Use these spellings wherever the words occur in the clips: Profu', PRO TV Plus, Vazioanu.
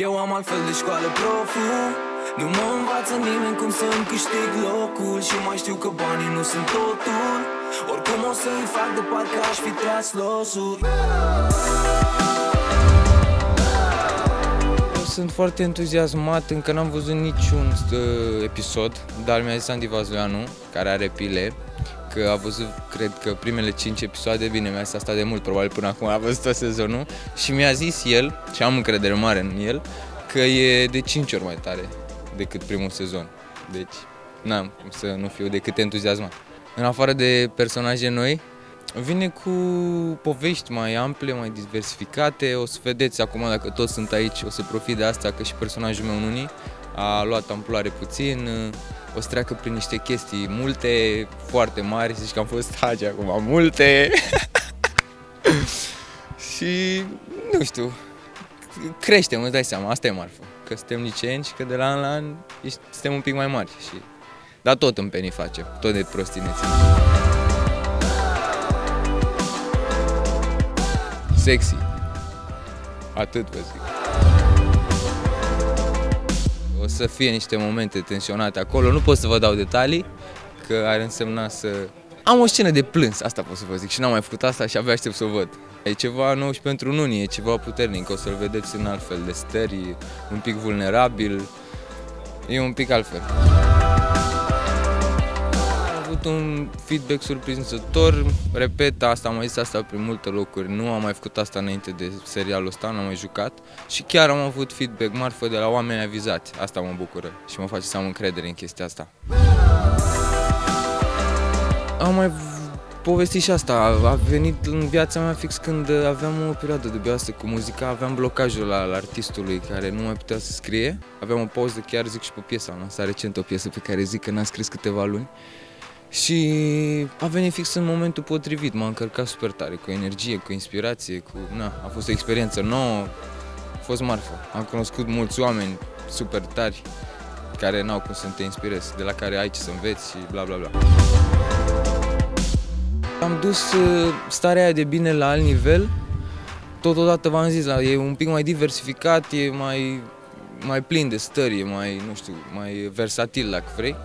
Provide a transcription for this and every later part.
Eu am altfel de școală, profu'. Nu mă învață nimeni cum să-mi câștig locul, și mai știu că banii nu sunt totul. Oricum o să-i fac de parcă aș fi tras losul. Sunt foarte entuziasmat, încă n-am văzut niciun episod, dar mi-a zis Andy Vazioanu, care are pile, că a văzut, cred că, primele 5 episoade, bine, mi-a zis asta de mult, probabil până acum a văzut tot sezonul, și mi-a zis el, și am încredere mare în el, că e de 5 ori mai tare decât primul sezon. Deci, n-am să nu fiu decât entuziasmat. În afară de personaje noi, vine cu povești mai ample, mai diversificate. O să vedeți acum, dacă toți sunt aici, o să profit de asta că și personajul meu în unii a luat amploare puțin. O să treacă prin niște chestii multe, foarte mari, zici că am fost hagi acum, multe. Și nu știu, creștem, îți dai seama, asta e marfă. Că suntem liceni și că de la an la an suntem un pic mai mari. Și... dar tot în penii facem, tot de prostinețe. Sexy. Atât vă zic. O să fie niște momente tensionate acolo, nu pot să vă dau detalii, că ar însemna să... Am o scenă de plâns, asta pot să vă zic, și n-am mai făcut asta și abia aștept să o văd. E ceva nou și pentru unii, e ceva puternic, o să-l vedeți în altfel de stări, un pic vulnerabil, e un pic altfel. Un feedback surprinzător, repet, asta am mai zis asta prin multe locuri, nu am mai făcut asta înainte de serialul ăsta, n-am mai jucat și chiar am avut feedback marfă de la oameni avizați, asta mă bucură și mă face să am încredere în chestia asta. Am mai povestit și asta, a venit în viața mea fix când aveam o perioadă dubioasă cu muzica, aveam blocajul al artistului care nu mai putea să scrie, aveam o pauză, chiar zic și pe piesa, am lansat recent o piesă pe care zic că n-am scris câteva luni. Și a venit fix în momentul potrivit, m-a încărcat super tare, cu energie, cu inspirație, cu... na, a fost o experiență nouă, a fost marfă. Am cunoscut mulți oameni super tari, care n-au cum să te inspirezi, de la care ai ce să înveți și bla bla bla. Am dus starea aia de bine la alt nivel, totodată v-am zis, e un pic mai diversificat, e mai plin de stări, e mai, nu știu, mai versatil dacă vrei.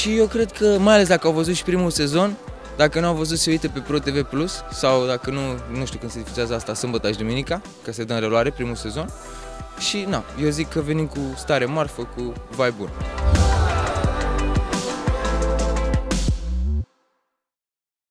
Și eu cred că, mai ales dacă au văzut și primul sezon, dacă nu au văzut, se uite pe PRO TV Plus sau dacă nu știu când se difuzează asta, sâmbătă și duminica, că se dă în reluare primul sezon. Și na, eu zic că venim cu stare marfă, cu vibe bun.